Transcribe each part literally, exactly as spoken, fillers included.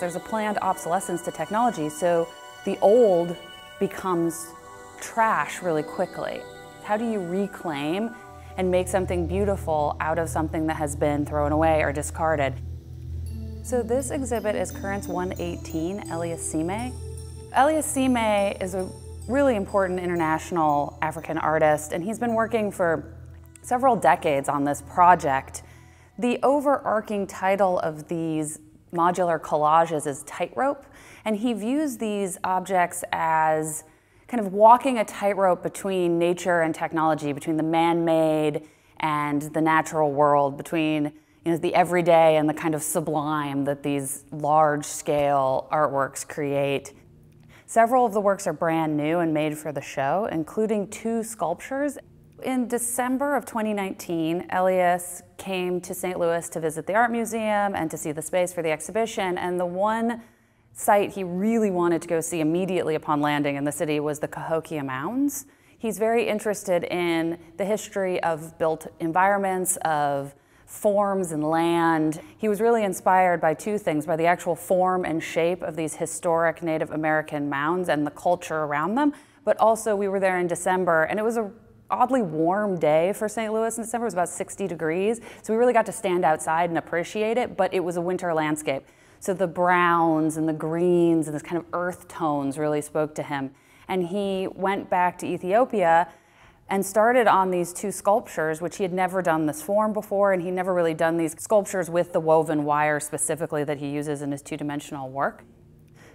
There's a planned obsolescence to technology, so the old becomes trash really quickly. How do you reclaim and make something beautiful out of something that has been thrown away or discarded? So this exhibit is Currents one eighteen, Elias Sime. Elias Sime is a really important international African artist, and he's been working for several decades on this project. The overarching title of these modular collages is Tightrope, and he views these objects as kind of walking a tightrope between nature and technology, between the man-made and the natural world, between you know, the everyday and the kind of sublime that these large-scale artworks create. Several of the works are brand new and made for the show, including two sculptures. In December of twenty nineteen, Elias came to Saint Louis to visit the art museum and to see the space for the exhibition, and the one site he really wanted to go see immediately upon landing in the city was the Cahokia Mounds. He's very interested in the history of built environments, of forms and land. He was really inspired by two things, by the actual form and shape of these historic Native American mounds and the culture around them, but also we were there in December, and it was a oddly warm day for Saint Louis in December. It was about sixty degrees, so we really got to stand outside and appreciate it, but it was a winter landscape. So the browns and the greens and this kind of earth tones really spoke to him. And he went back to Ethiopia and started on these two sculptures, which he had never done this form before, and he'd never really done these sculptures with the woven wire specifically that he uses in his two-dimensional work.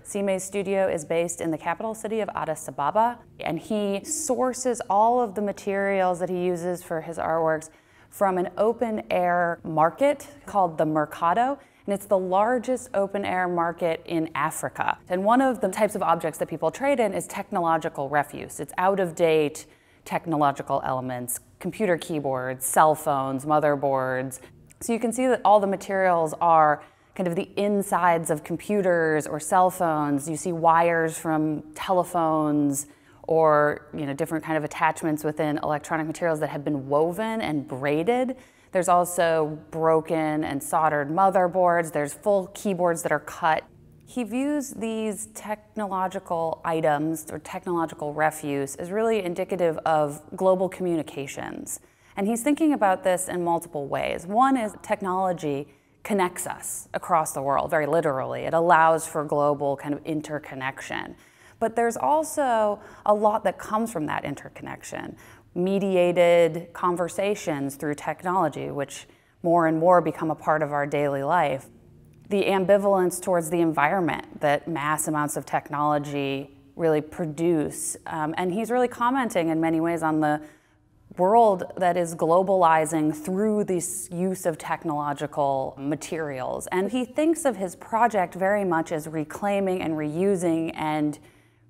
Sime's studio is based in the capital city of Addis Ababa, and he sources all of the materials that he uses for his artworks from an open-air market called the Mercado, and it's the largest open-air market in Africa. And one of the types of objects that people trade in is technological refuse. It's out-of-date technological elements, computer keyboards, cell phones, motherboards. So you can see that all the materials are kind of the insides of computers or cell phones. You see wires from telephones or you know, different kind of attachments within electronic materials that have been woven and braided. There's also broken and soldered motherboards. There's full keyboards that are cut. He views these technological items or technological refuse as really indicative of global communications. And he's thinking about this in multiple ways. One is technology connects us across the world, very literally. It allows for global kind of interconnection. But there's also a lot that comes from that interconnection. Mediated conversations through technology, which more and more become a part of our daily life. The ambivalence towards the environment that mass amounts of technology really produce. Um, and he's really commenting in many ways on the world that is globalizing through this use of technological materials. And he thinks of his project very much as reclaiming and reusing and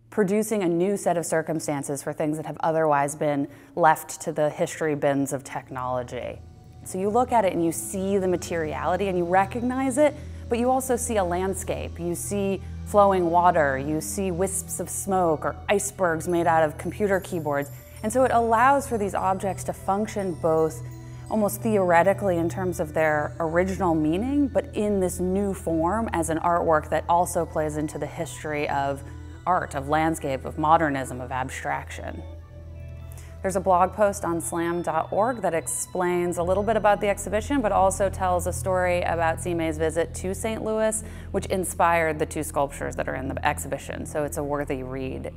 producing a new set of circumstances for things that have otherwise been left to the history bins of technology. So you look at it and you see the materiality and you recognize it, but you also see a landscape. You see flowing water, you see wisps of smoke or icebergs made out of computer keyboards. And so it allows for these objects to function both almost theoretically in terms of their original meaning, but in this new form as an artwork that also plays into the history of art, of landscape, of modernism, of abstraction. There's a blog post on slam dot org that explains a little bit about the exhibition, but also tells a story about Sime's visit to Saint Louis, which inspired the two sculptures that are in the exhibition. So it's a worthy read.